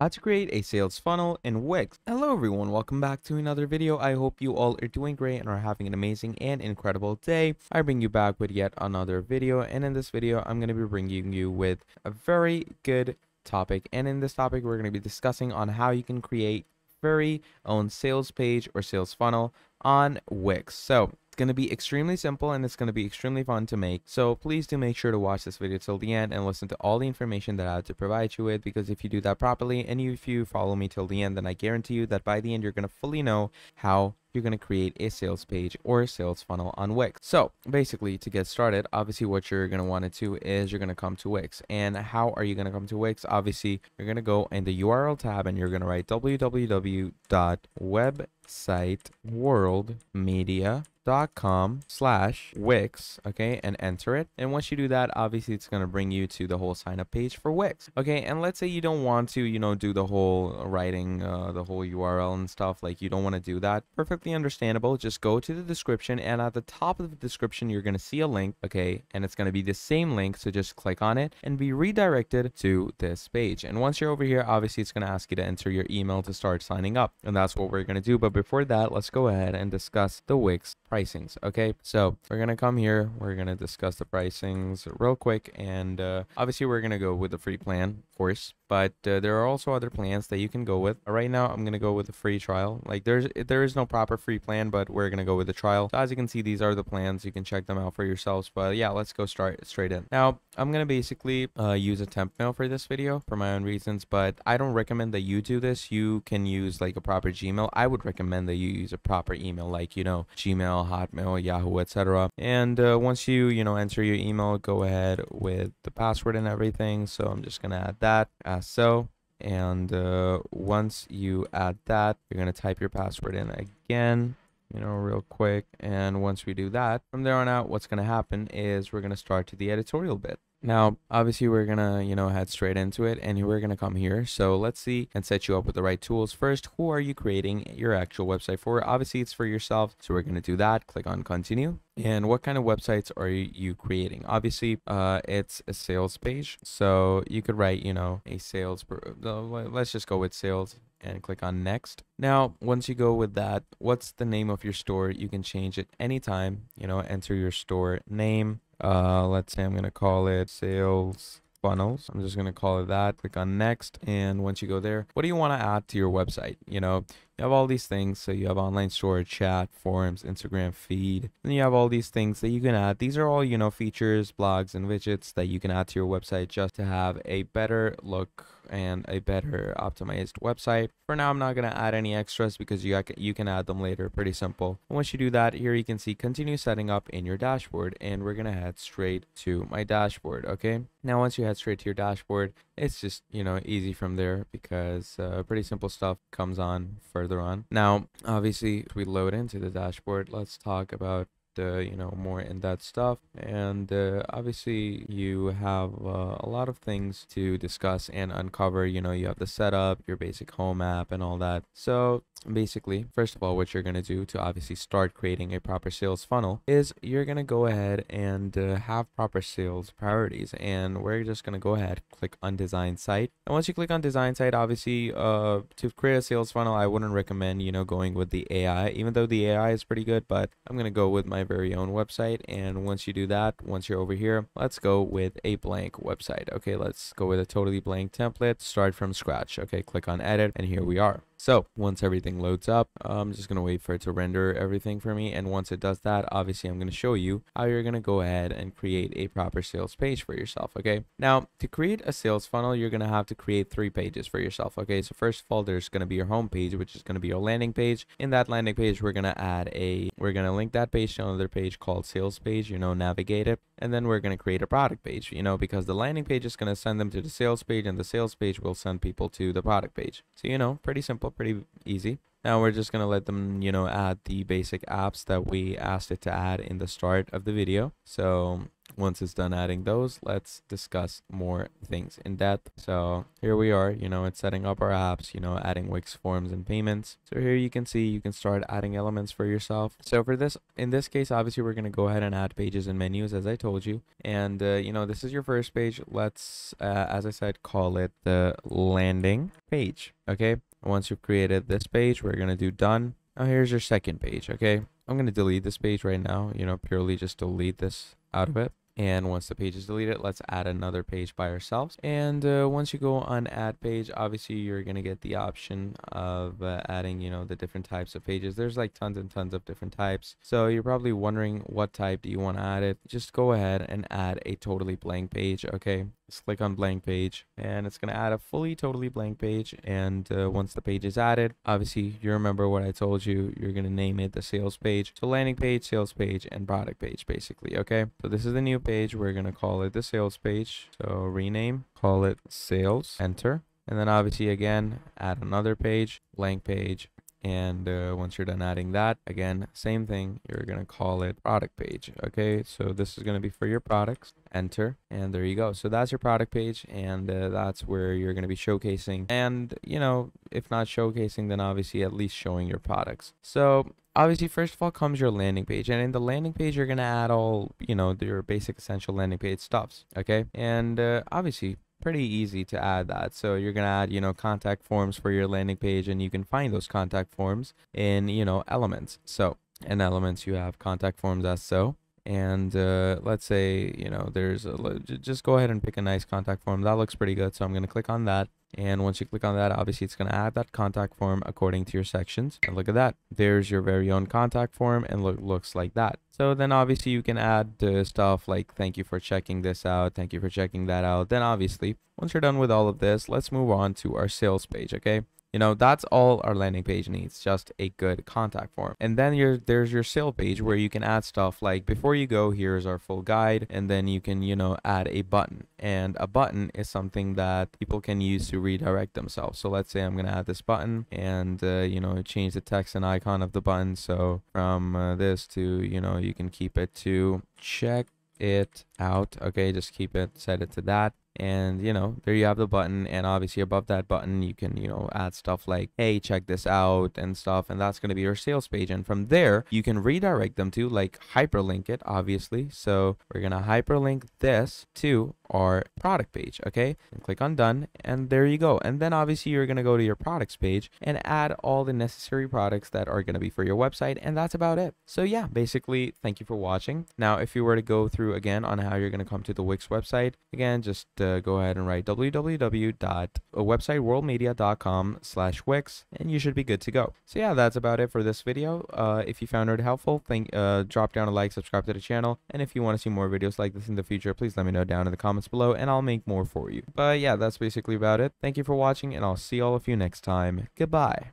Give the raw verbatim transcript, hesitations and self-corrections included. How to create a sales funnel in Wix. Hello everyone, welcome back to another video. I hope you all are doing great and are having an amazing and incredible day. I bring you back with yet another video, and in this video I'm going to be bringing you with a very good topic. And in this topic we're going to be discussing on how you can create your very own sales page or sales funnel on Wix. So going to be extremely simple and it's going to be extremely fun to make, so please do make sure to watch this video till the end and listen to all the information that I have to provide you with, because if you do that properly and you, if you follow me till the end, then I guarantee you that by the end you're going to fully know how you're going to create a sales page or a sales funnel on Wix. So basically, to get started, obviously what you're going to want to do is you're going to come to Wix. And how are you going to come to Wix? Obviously you're going to go in the U R L tab and you're going to write www dot website world media dot com slash Wix, okay, and enter it. And once you do that, obviously it's going to bring you to the whole sign up page for Wix, okay. And let's say you don't want to, you know, do the whole writing uh, the whole U R L and stuff, like you don't want to do that, perfectly understandable. Just go to the description, and at the top of the description you're going to see a link, okay, and it's going to be the same link, so just click on it and be redirected to this page. And once you're over here, obviously it's going to ask you to enter your email to start signing up, and that's what we're going to do. But before that, let's go ahead and discuss the Wix pricings, okay. So we're gonna come here, we're gonna discuss the pricings real quick, and uh, obviously we're gonna go with the free plan, of course, but uh, there are also other plans that you can go with. Right now I'm gonna go with a free trial. Like there's there is no proper free plan, but we're gonna go with the trial. So as you can see, these are the plans, you can check them out for yourselves. But yeah, let's go start straight in. Now I'm gonna basically uh, use a temp mail for this video for my own reasons, but I don't recommend that you do this. You can use like a proper Gmail. I would recommend that you use a proper email, like, you know, Gmail, Hotmail, Yahoo, et cetera. And uh, once you you know enter your email, go ahead with the password and everything. So I'm just gonna add that as so. And uh, once you add that, you're gonna type your password in again, you know, real quick. And once we do that, from there on out, what's gonna happen is we're gonna start to the editorial bit. Now, obviously, we're going to, you know, head straight into it, and we're going to come here. So let's see and set you up with the right tools. First, who are you creating your actual website for? Obviously, it's for yourself. So we're going to do that. Click on continue. And what kind of websites are you creating? Obviously, uh, it's a sales page. So you could write, you know, a sales. Let's just go with sales and click on next. Now, once you go with that, what's the name of your store? You can change it anytime, you know, enter your store name. Uh, let's say I'm going to call it sales funnels. I'm just going to call it that. Click on next. And once you go there, what do you want to add to your website? You know, you have all these things. So you have online store, chat, forums, Instagram feed, and you have all these things that you can add. These are all, you know, features, blogs, and widgets that you can add to your website just to have a better look and a better optimized website. For now, I'm not going to add any extras because you, you can add them later. Pretty simple. And once you do that, here you can see continue setting up in your dashboard, and we're going to head straight to my dashboard. Okay. Now, once you head straight to your dashboard, it's just, you know, easy from there, because uh, pretty simple stuff comes on further on. Now, obviously, if we load into the dashboard, let's talk about Uh, you know, more in that stuff. And uh, obviously you have uh, a lot of things to discuss and uncover. You know, you have the setup, your basic home app, and all that. So basically, first of all, what you're going to do to obviously start creating a proper sales funnel is you're going to go ahead and uh, have proper sales priorities. And we're just going to go ahead, click on design site. And once you click on design site, obviously uh, to create a sales funnel, I wouldn't recommend, you know, going with the A I, even though the A I is pretty good, but I'm going to go with my very own website. And once you do that, once you're over here, let's go with a blank website. Okay, let's go with a totally blank template, start from scratch. Okay, click on edit, and here we are. So once everything loads up, I'm just going to wait for it to render everything for me. And once it does that, obviously I'm going to show you how you're going to go ahead and create a proper sales page for yourself. Okay. Now, to create a sales funnel, you're going to have to create three pages for yourself. Okay. So first of all, there's going to be your home page, which is going to be your landing page. In that landing page, we're going to add a, we're going to link that page to another page called sales page, you know, navigate it. And then we're going to create a product page, you know, because the landing page is going to send them to the sales page, and the sales page will send people to the product page. So, you know, pretty simple. Pretty easy. Now we're just going to let them, you know, add the basic apps that we asked it to add in the start of the video. So once it's done adding those, let's discuss more things in depth. So here we are, you know, it's setting up our apps, you know, adding Wix forms and payments. So here you can see you can start adding elements for yourself. So for this, in this case, obviously we're going to go ahead and add pages and menus, as I told you. And, uh, you know, this is your first page. Let's, uh, as I said, call it the landing page. Okay. Once you've created this page, we're going to do done. Now here's your second page. Okay. I'm going to delete this page right now, you know, purely just delete this out of it. And once the page is deleted, let's add another page by ourselves. And uh, once you go on add page, obviously you're going to get the option of uh, adding, you know, the different types of pages. There's like tons and tons of different types. So you're probably wondering what type do you want to add it? Just go ahead and add a totally blank page. Okay. Let's click on blank page and it's going to add a fully totally blank page. And uh, once the page is added, obviously you remember what I told you, you're going to name it the sales page. So landing page, sales page, and product page basically. Okay. So this is the new page. We're going to call it the sales page. So rename, call it sales, enter. And then obviously again, add another page, blank page. And uh, once you're done adding that, again, same thing, you're going to call it product page. Okay, so this is going to be for your products, enter, and there you go. So that's your product page, and uh, that's where you're going to be showcasing, and you know, if not showcasing, then obviously at least showing your products. So obviously, first of all comes your landing page, and in the landing page, you're going to add all, you know, your basic essential landing page stuffs. Okay, and uh, obviously pretty easy to add that. So you're going to add, you know, contact forms for your landing page, and you can find those contact forms in, you know, elements. So in elements, you have contact forms as so. And uh, let's say, you know, there's a, just go ahead and pick a nice contact form. That looks pretty good. So I'm going to click on that. And once you click on that, obviously it's going to add that contact form according to your sections. And look at that. There's your very own contact form, and look, looks like that. So then obviously you can add uh, stuff like, thank you for checking this out. Thank you for checking that out. Then obviously once you're done with all of this, let's move on to our sales page. Okay. You know, that's all our landing page needs, just a good contact form. And then your, there's your sale page where you can add stuff like, before you go, here's our full guide. And then you can, you know, add a button. And a button is something that people can use to redirect themselves. So let's say I'm going to add this button and, uh, you know, change the text and icon of the button. So from uh, this to, you know, you can keep it to check it out. Okay, just keep it, set it to that. And, you know, there you have the button. And obviously above that button, you can, you know, add stuff like, hey, check this out and stuff. And that's going to be your sales page. And from there, you can redirect them to, like, hyperlink it, obviously. So we're going to hyperlink this to our product page. Okay. And click on done. And there you go. And then obviously you're going to go to your products page and add all the necessary products that are going to be for your website. And that's about it. So yeah, basically, thank you for watching. Now, if you were to go through again on how you're going to come to the Wix website, again, just Uh, go ahead and write w w w dot website world media dot com slash Wix and you should be good to go. So yeah, that's about it for this video. Uh, if you found it helpful, think, uh, drop down a like, subscribe to the channel, and if you want to see more videos like this in the future, please let me know down in the comments below and I'll make more for you. But yeah, that's basically about it. Thank you for watching, and I'll see all of you next time. Goodbye.